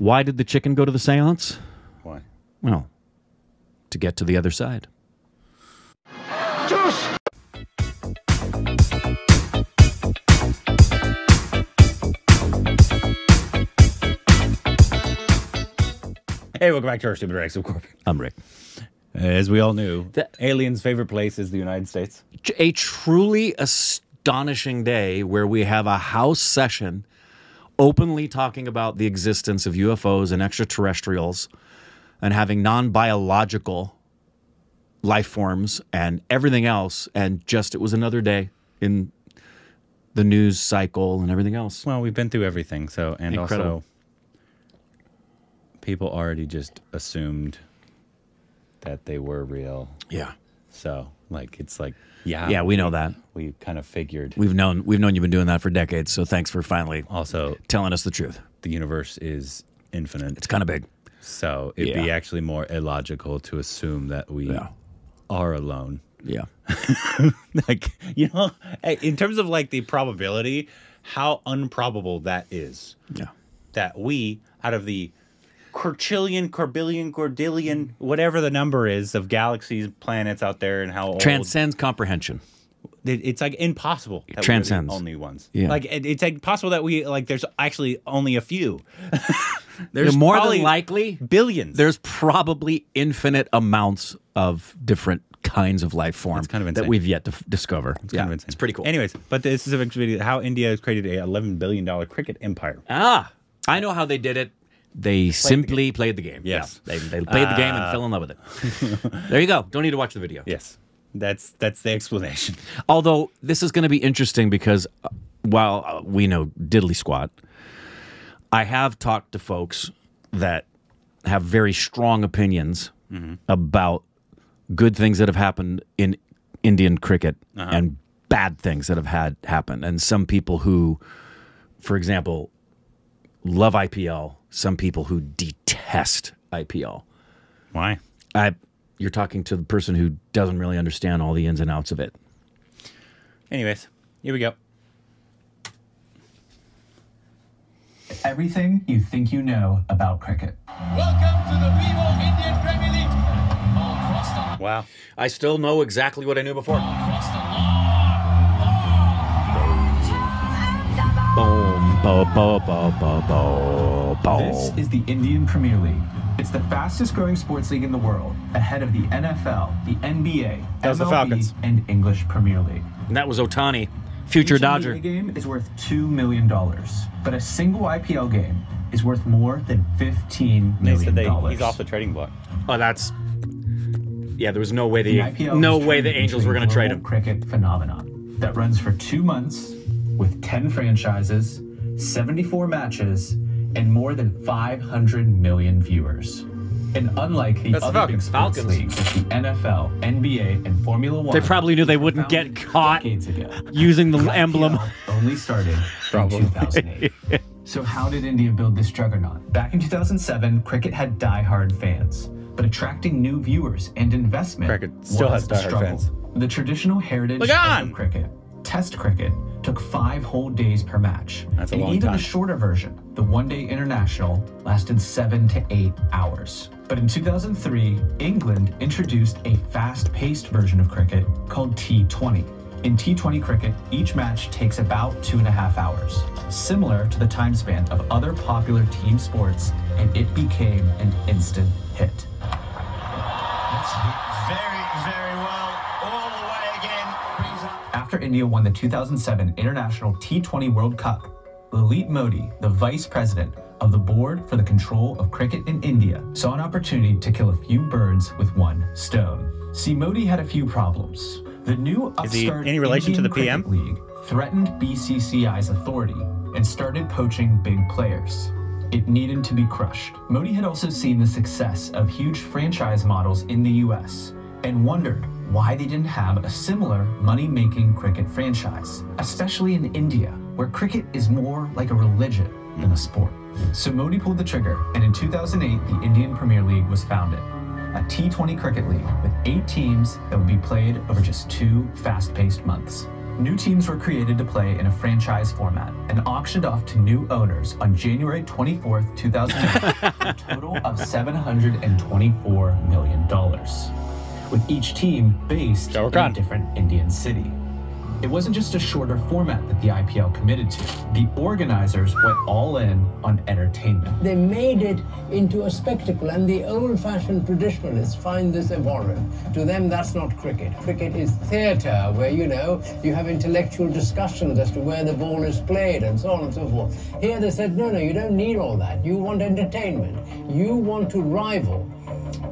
Why did the chicken go to the seance? Why? Well, to get to the other side. Juice! Hey, welcome back to Our Stupid Rex. I'm Rick. As we all knew, the alien's favorite place is the United States. A truly astonishing day where we have a house session openly talking about the existence of UFOs and extraterrestrials and having non-biological life forms and everything else. And just it was another day in the news cycle and everything else. Well, we've been through everything. So, and incredible. Also, people already just assumed that they were real. Yeah. So, like, it's like, yeah. Yeah, we know that. We kind of figured. We've known you've been doing that for decades, so thanks for finally also telling us the truth. The universe is infinite. It's kind of big. So it'd be actually more illogical to assume that we are alone. Yeah. Like, you know, in terms of, like, the probability, how improbable that is. Yeah. That we, out of the quintillion, quadrillion, gordillion, whatever the number is of galaxies, planets out there, and how old. Transcends comprehension. It's like impossible that transcends. We're the only ones. Yeah. Like it's like possible that we like. There's actually only a few. There's more than likely billions. There's probably infinite amounts of different kinds of life forms kind of that we've yet to discover. It's kind of insane. It's pretty cool. Anyways, but this is a video how India has created a $11 billion cricket empire. Ah, I know how they did it. They simply played the game. Yes. Yeah. They played the game and fell in love with it. There you go. Don't need to watch the video. Yes. That's the explanation. Although, this is going to be interesting because, while we know diddly squat, I have talked to folks that have very strong opinions about good things that have happened in Indian cricket and bad things that have happened. And some people who, for example, love IPL. Some people who detest IPL. Why? You're talking to the person who doesn't really understand all the ins and outs of it. Anyways, here we go. Everything you think you know about cricket. Welcome to the Vivo Indian Premier League. All across the line. Wow. I still know exactly what I knew before. All across the line. Boom, boom, boom, boom, boom, boom. This is the Indian Premier League. It's the fastest growing sports league in the world, ahead of the NFL, the NBA, MLB, and English Premier League. And that was Otani, future Dodger. Each NBA game is worth $2 million, but a single IPL game is worth more than $15 million. He's off the trading block. Oh, that's... Yeah, there was no way the Angels were going to trade him. Cricket phenomenon that runs for 2 months with 10 franchises, 74 matches, and more than 500 million viewers. And unlike the other big sports leagues, the NFL, NBA, and Formula One... They probably knew they wouldn't get caught using the emblem. Only started in 2008. So how did India build this juggernaut? Back in 2007, cricket had diehard fans, but attracting new viewers and investment was a struggle. The traditional heritage of cricket, Test cricket, took 5 whole days per match. That's a long time. And even the shorter version, the one-day international, lasted 7 to 8 hours. But in 2003, England introduced a fast-paced version of cricket called T20. In T20 cricket, each match takes about 2.5 hours, similar to the time span of other popular team sports, and it became an instant hit. That's very, very well. All the way again. After India won the 2007 International T20 World Cup, Lalit Modi, the vice president of the Board for the Control of Cricket in India, saw an opportunity to kill a few birds with one stone. See, Modi had a few problems. The new upstart Indian Cricket League threatened BCCI's authority and started poaching big players. It needed to be crushed. Modi had also seen the success of huge franchise models in the US and wondered why they didn't have a similar money-making cricket franchise, especially in India, where cricket is more like a religion than a sport. So Modi pulled the trigger, and in 2008, the Indian Premier League was founded, a T20 cricket league with 8 teams that would be played over just 2 fast-paced months. New teams were created to play in a franchise format and auctioned off to new owners on January 24th, 2009 for a total of $724 million, with each team based in a different Indian city. It wasn't just a shorter format that the IPL committed to. The organizers went all in on entertainment. They made it into a spectacle, and the old-fashioned traditionalists find this abhorrent. To them, that's not cricket. Cricket is theatre, where, you know, you have intellectual discussions as to where the ball is played and so on and so forth. Here they said, no, you don't need all that. You want entertainment. You want to rival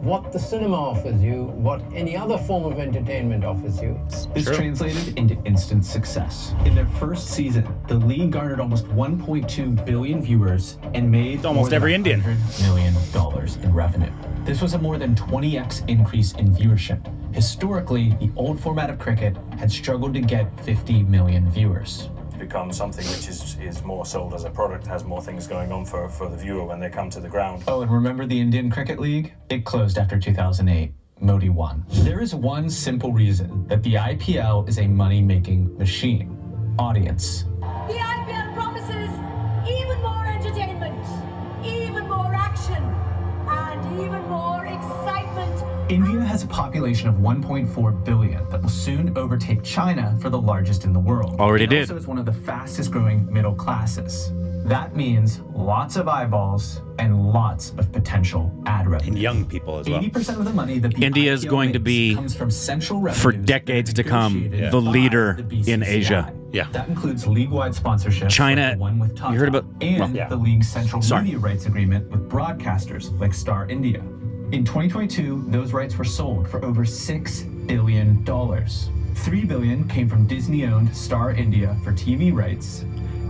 what the cinema offers you, what any other form of entertainment offers you. This translated into instant success. In their first season, the league garnered almost 1.2 billion viewers and made almost every Indian $100 million in revenue. This was a more than 20x increase in viewership. Historically, the old format of cricket had struggled to get 50 million viewers. Become something which is more sold as a product, has more things going on for the viewer when they come to the ground. Oh, and remember the Indian Cricket League? It closed after 2008. Modi won. There is one simple reason that the IPL is a money-making machine. Audience. The IPL promises even more entertainment, even more action, and even more excitement. India has a population of 1.4 billion that will soon overtake China for the largest in the world. Already did. Also is one of the fastest growing middle classes. That means lots of eyeballs and lots of potential ad revenue. And young people as well. 80% of the money that India is going to be, comes from central revenues, for decades to come, the leader in Asia. Yeah. That includes league-wide sponsorship. China, like one with Tata, you heard about, and the league's central media rights agreement with broadcasters like Star India. In 2022, those rights were sold for over $6 billion. $3 billion came from Disney-owned Star India for TV rights,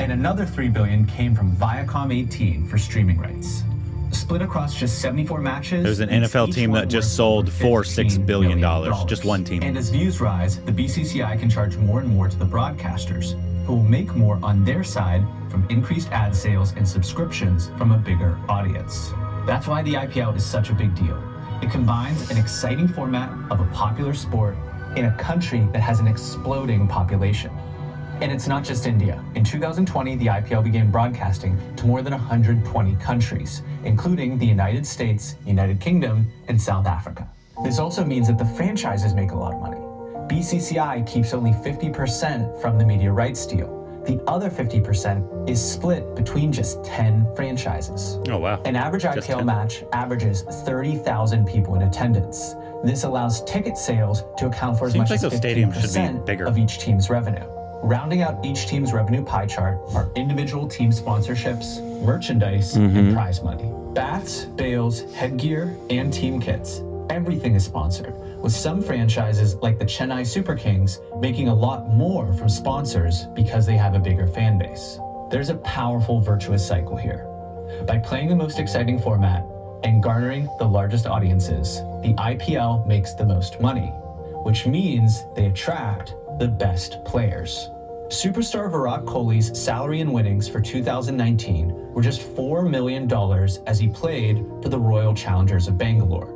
and another $3 billion came from Viacom 18 for streaming rights. Split across just 74 matches. There's an NFL team that just sold for $6 billion, just one team. And as views rise, the BCCI can charge more and more to the broadcasters, who will make more on their side from increased ad sales and subscriptions from a bigger audience. That's why the IPL is such a big deal. It combines an exciting format of a popular sport in a country that has an exploding population. And it's not just India. In 2020, the IPL began broadcasting to more than 120 countries, including the United States, United Kingdom, and South Africa. This also means that the franchises make a lot of money. BCCI keeps only 50% from the media rights deal. The other 50% is split between just 10 franchises. Oh, wow. An average IPL match averages 30,000 people in attendance. This allows ticket sales to account for as much as 15% of each team's revenue. Rounding out each team's revenue pie chart are individual team sponsorships, merchandise, and prize money. Bats, bails, headgear, and team kits. Everything is sponsored, with some franchises like the Chennai Super Kings making a lot more from sponsors because they have a bigger fan base. There's a powerful virtuous cycle here. By playing the most exciting format and garnering the largest audiences, the IPL makes the most money, which means they attract the best players. Superstar Virat Kohli's salary and winnings for 2019 were just $4 million as he played for the Royal Challengers of Bangalore.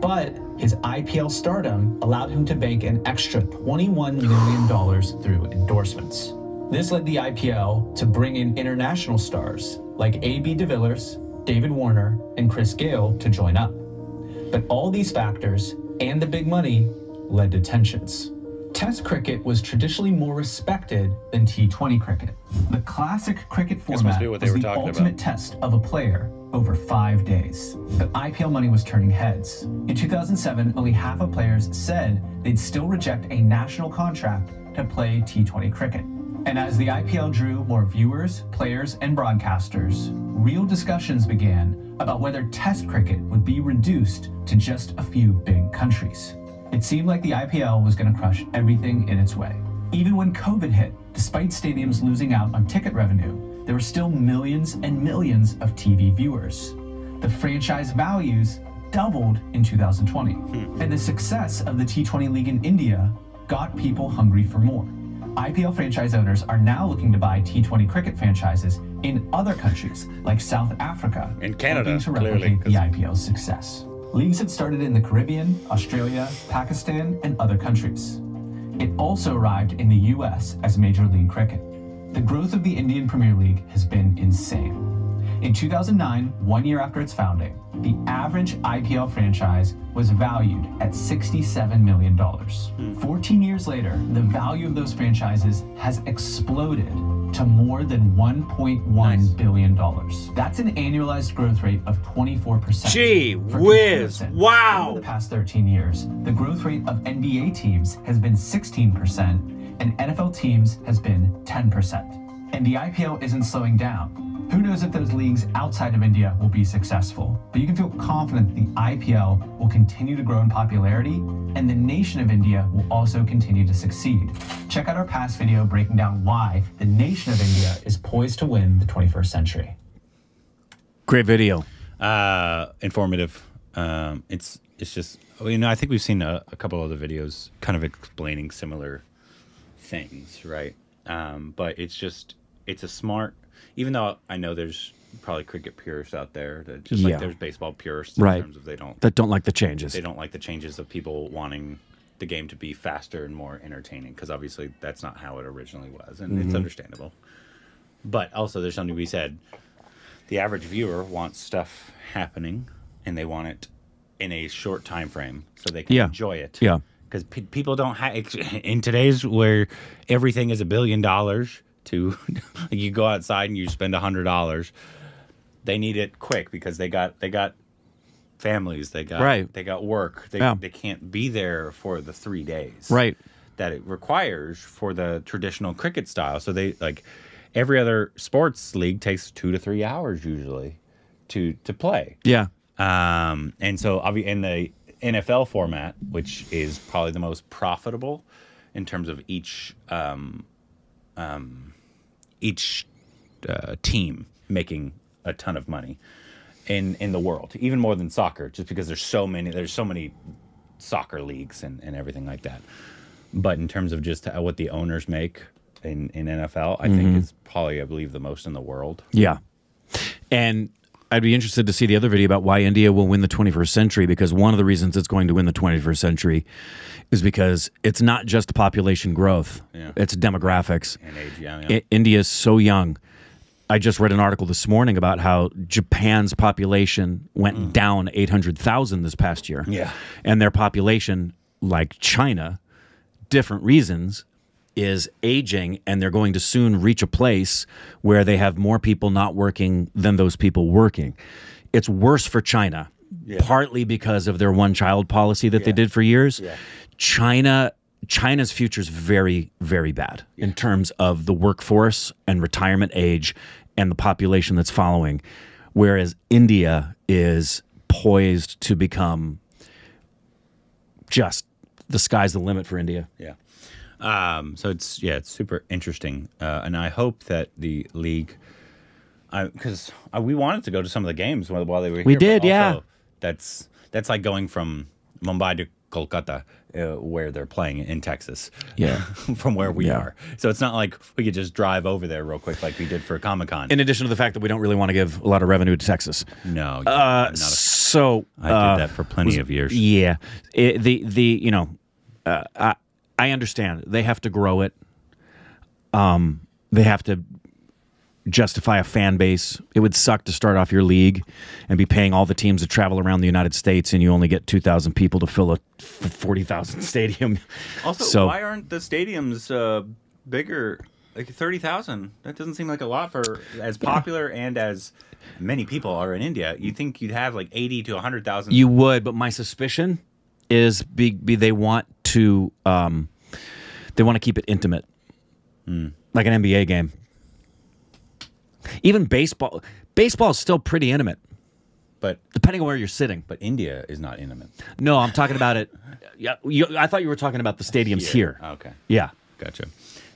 But his IPL stardom allowed him to bank an extra $21 million through endorsements. This led the IPL to bring in international stars like A.B. de Villiers, David Warner, and Chris Gayle to join up. But all these factors and the big money led to tensions. Test cricket was traditionally more respected than T20 cricket. The classic cricket format was the ultimate test of a player over 5 days. But IPL money was turning heads. In 2007, only half of players said they'd still reject a national contract to play T20 cricket. And as the IPL drew more viewers, players, and broadcasters, real discussions began about whether Test cricket would be reduced to just a few big countries. It seemed like the IPL was going to crush everything in its way. Even when COVID hit, despite stadiums losing out on ticket revenue, there were still millions and millions of TV viewers. The franchise values doubled in 2020, and the success of the T20 League in India got people hungry for more. IPL franchise owners are now looking to buy T20 cricket franchises in other countries like South Africa and Canada to replicate the IPL's success. Leagues had started in the Caribbean, Australia, Pakistan, and other countries. It also arrived in the US as Major League Cricket. The growth of the Indian Premier League has been insane. In 2009, 1 year after its founding, the average IPL franchise was valued at $67 million. 14 years later, the value of those franchises has exploded to more than $1.1 billion. That's an annualized growth rate of 24%. Gee whiz, wow! Over the past 13 years, the growth rate of NBA teams has been 16% and NFL teams has been 10%. And the IPL isn't slowing down. Who knows if those leagues outside of India will be successful, but you can feel confident that the IPL will continue to grow in popularity and the nation of India will also continue to succeed. Check out our past video breaking down why the nation of India is poised to win the 21st century. Great video. Informative. It's just, you know, I think we've seen a couple other videos kind of explaining similar things, right? But it's just, it's a smart... Even though I know there's probably cricket purists out there that just like there's baseball purists in terms of they don't like the changes. They don't like the changes of people wanting the game to be faster and more entertaining because obviously that's not how it originally was, and it's understandable. But also there's something we said: the average viewer wants stuff happening, and they want it in a short time frame so they can enjoy it. Yeah, because people don't have in today's where everything is $1 billion. To like you go outside and you spend $100. They need it quick because they got families, they got work. They can't be there for the 3 days that it requires for the traditional cricket style. So they like every other sports league takes 2 to 3 hours usually to play. Yeah. And so in the NFL format, which is probably the most profitable in terms of each team making a ton of money in the world, even more than soccer, just because there's so many soccer leagues and everything like that. But in terms of just what the owners make in NFL, I think it's probably, I believe, the most in the world. Yeah. And I'd be interested to see the other video about why India will win the 21st century, because one of the reasons it's going to win the 21st century is because it's not just population growth. Yeah. It's demographics. And age, India is so young. I just read an article this morning about how Japan's population went down 800,000 this past year. Yeah. And their population, like China, different reasons, is aging, and they're going to soon reach a place where they have more people not working than those people working. It's worse for China, partly because of their one-child policy that they did for years. Yeah. China's future is very, very bad in terms of the workforce and retirement age and the population that's following, whereas India is poised to become just the sky's the limit for India. Yeah. So it's super interesting, and I hope that the league, because we wanted to go to some of the games while they were here. We did, also, that's like going from Mumbai to Kolkata, where they're playing in Texas, from where we are. So it's not like we could just drive over there real quick like we did for Comic-Con. In addition to the fact that we don't really want to give a lot of revenue to Texas. No. So I did that for plenty of years. Yeah, I understand they have to grow it. They have to justify a fan base. It would suck to start off your league and be paying all the teams to travel around the United States, and you only get 2,000 people to fill a 40,000 stadium. Also, so, why aren't the stadiums bigger? Like 30,000. That doesn't seem like a lot for as popular and as many people are in India. You'd think you'd have like 80 to 100,000. You would, but my suspicion is they want to. They want to keep it intimate, like an NBA game. Even baseball. Baseball is still pretty intimate, but depending on where you're sitting. But India is not intimate. No, I'm talking about it. Yeah, I thought you were talking about the stadiums here. Okay. Yeah. Gotcha.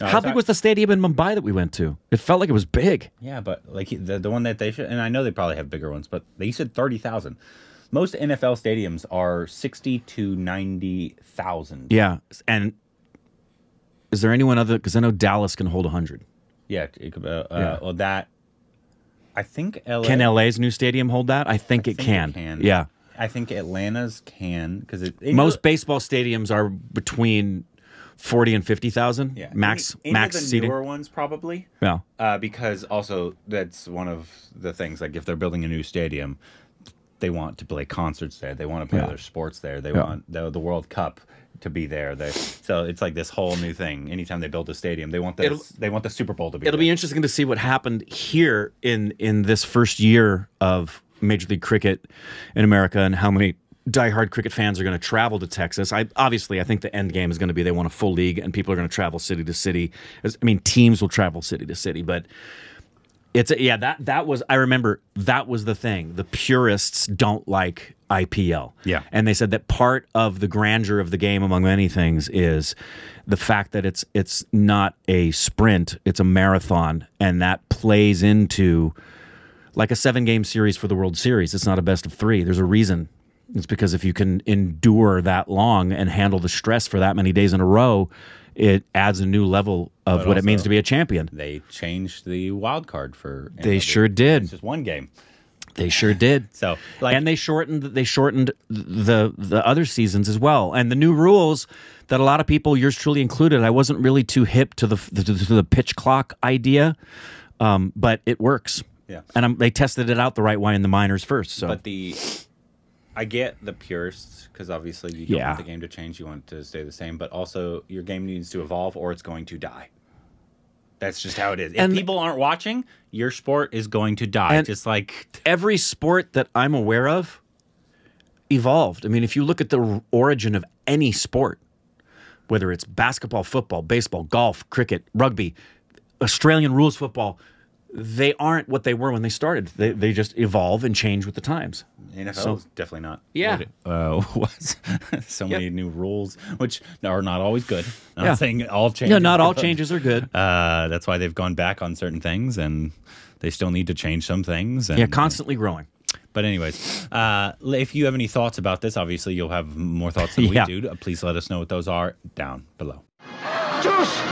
No, how big was the stadium in Mumbai that we went to? It felt like it was big. Yeah, but like the one that they should, and I know they probably have bigger ones, but they said 30,000. Most NFL stadiums are 60,000 to 90,000. Yeah, and. Is there anyone other? Because I know Dallas can hold 100. Yeah, it could, well, that I think LA, can LA's new stadium hold that? I think it can. Yeah, I think Atlanta's can because most baseball stadiums are between 40 and 50,000, yeah, max. Any max of the seating. Newer ones probably. Yeah, because also that's one of the things. Like if they're building a new stadium, they want to play concerts there. They want to play other sports there. They want the World Cup to be there. So it's like this whole new thing. Anytime they build a stadium, they want the Super Bowl to be. It'll be interesting to see what happened here in this first year of Major League Cricket in America and how many diehard cricket fans are going to travel to Texas. I think the end game is going to be they want a full league and people are going to travel city to city. I mean, teams will travel city to city, but it's that was, I remember that was the thing. The purists don't like IPL. Yeah. And they said that part of the grandeur of the game among many things is the fact that it's not a sprint, it's a marathon, and that plays into like a 7-game series for the World Series. It's not a best of 3. There's a reason. It's because if you can endure that long and handle the stress for that many days in a row, it adds a new level of what it means to be a champion. They changed the wild card for MLB. They sure did. It's just one game. They sure did. So, like, and they shortened the other seasons as well. And the new rules that a lot of people, yours truly included, I wasn't really too hip to the pitch clock idea, but it works. Yeah, and they tested it out the right way in the minors first. So, but I get the purists, because obviously you don't want the game to change, you want it to stay the same, but also your game needs to evolve or it's going to die. That's just how it is. If people aren't watching, your sport is going to die. Just like every sport that I'm aware of evolved. I mean, if you look at the origin of any sport, whether it's basketball, football, baseball, golf, cricket, rugby, Australian rules football, they aren't what they were when they started. They just evolve and change with the times. NFL is definitely not. Yeah. Was so many new rules, which are not always good. I'm not saying all changes. No, not all changes are good. That's why they've gone back on certain things, and they still need to change some things. And, constantly growing. But anyways, if you have any thoughts about this, obviously you'll have more thoughts than we do. Please let us know what those are down below. Juice!